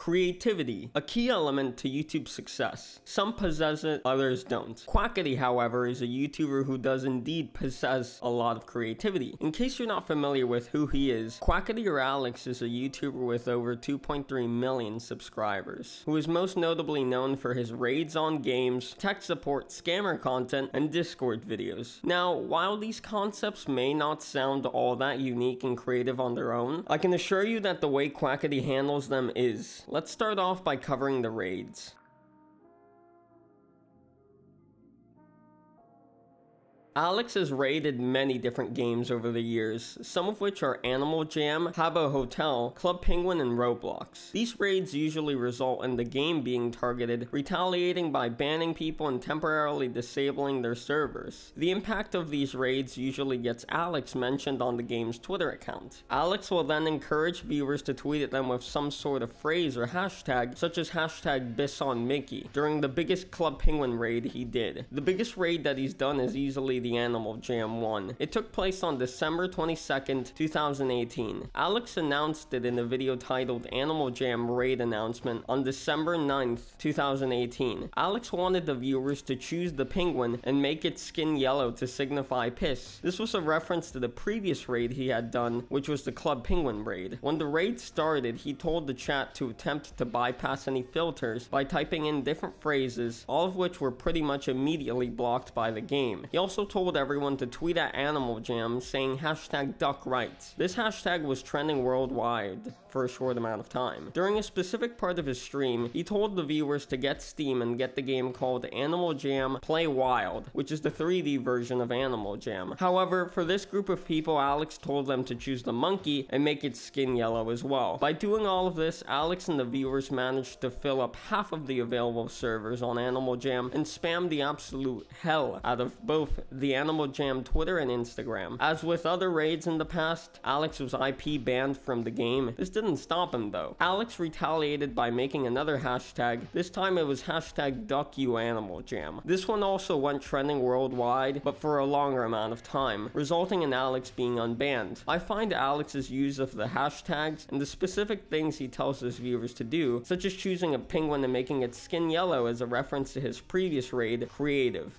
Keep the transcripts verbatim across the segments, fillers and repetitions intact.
Creativity, a key element to YouTube success. Some possess it, others don't. Quackity, however, is a YouTuber who does indeed possess a lot of creativity. In case you're not familiar with who he is, Quackity or Alex is a YouTuber with over two point three million subscribers, who is most notably known for his raids on games, tech support, scammer content, and Discord videos. Now, while these concepts may not sound all that unique and creative on their own, I can assure you that the way Quackity handles them is. Let's start off by covering the raids. Alex has raided many different games over the years, some of which are Animal Jam, Habbo Hotel, Club Penguin, and Roblox. These raids usually result in the game being targeted, retaliating by banning people and temporarily disabling their servers. The impact of these raids usually gets Alex mentioned on the game's Twitter account. Alex will then encourage viewers to tweet at them with some sort of phrase or hashtag, such as hashtag BissOnMickey, during the biggest Club Penguin raid he did. The biggest raid that he's done is easily the Animal Jam one. It took place on December twenty-second, two thousand eighteen. Alex announced it in a video titled Animal Jam Raid Announcement on December ninth, two thousand eighteen. Alex wanted the viewers to choose the penguin and make its skin yellow to signify piss. This was a reference to the previous raid he had done, which was the Club Penguin raid. When the raid started, he told the chat to attempt to bypass any filters by typing in different phrases, all of which were pretty much immediately blocked by the game. He also told everyone to tweet at Animal Jam saying hashtag duck rights. This hashtag was trending worldwide for a short amount of time. During a specific part of his stream, he told the viewers to get Steam and get the game called Animal Jam Play Wild, which is the three D version of Animal Jam. However, for this group of people, Alex told them to choose the monkey and make its skin yellow as well. By doing all of this, Alex and the viewers managed to fill up half of the available servers on Animal Jam and spam the absolute hell out of both the Animal Jam Twitter and Instagram. As with other raids in the past, Alex was I P banned from the game. This didn't stop him though. Alex retaliated by making another hashtag. This time it was hashtag DuckYouAnimalJam. This one also went trending worldwide, but for a longer amount of time, resulting in Alex being unbanned. I find Alex's use of the hashtags and the specific things he tells his viewers to do, such as choosing a penguin and making its skin yellow as a reference to his previous raid, creative.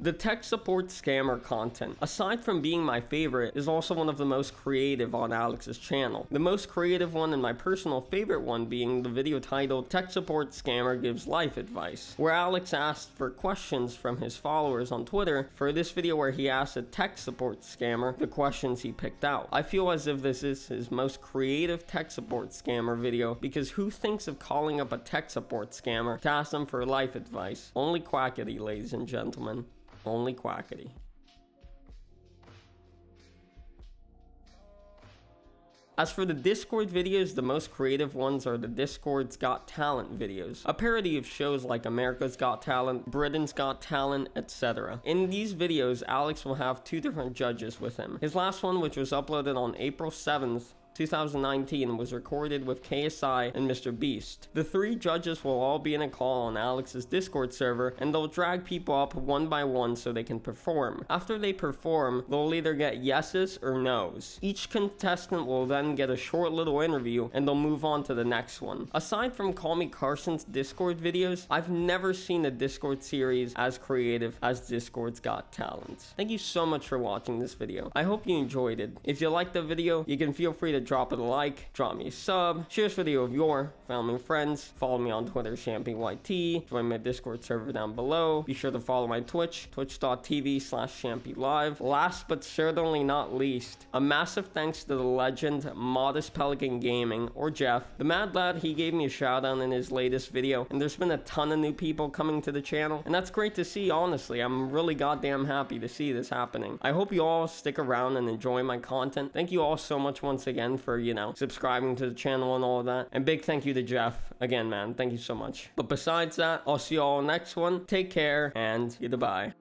The tech support scammer content, aside from being my favorite, is also one of the most creative on Alex's channel. The most creative one and my personal favorite one being the video titled Tech Support Scammer Gives Life Advice, where Alex asked for questions from his followers on Twitter for this video where he asked a tech support scammer the questions he picked out. I feel as if this is his most creative tech support scammer video because who thinks of calling up a tech support scammer to ask them for life advice? Only Quackity, ladies and gentlemen. Only Quackity. As for the Discord videos, the most creative ones are the Discord's Got Talent videos, a parody of shows like America's Got Talent, Britain's Got Talent, et cetera. In these videos, Alex will have two different judges with him. His last one, which was uploaded on April seventh, two thousand nineteen, was recorded with K S I and Mister Beast. The three judges will all be in a call on Alex's Discord server, and they'll drag people up one by one so they can perform. After they perform, they'll either get yeses or nos. Each contestant will then get a short little interview, and they'll move on to the next one. Aside from Call Me Carson's Discord videos, I've never seen a Discord series as creative as Discord's Got Talent. Thank you so much for watching this video. I hope you enjoyed it. If you liked the video, you can feel free to drop it a like, drop me a sub, share this video with your family and friends, follow me on Twitter, ShamPeeYT, join my Discord server down below, be sure to follow my Twitch, twitch dot t v slash ShamPeeLive. Last but certainly not least, a massive thanks to the legend Modest Pelican Gaming, or Jeff. The mad lad, he gave me a shout out in his latest video, and there's been a ton of new people coming to the channel, and that's great to see, honestly. I'm really goddamn happy to see this happening. I hope you all stick around and enjoy my content. Thank you all so much once again. again for, you know, subscribing to the channel and all of that. And big thank you to Jeff. Again, man, thank you so much. But besides that, I'll see you all next one. Take care and goodbye.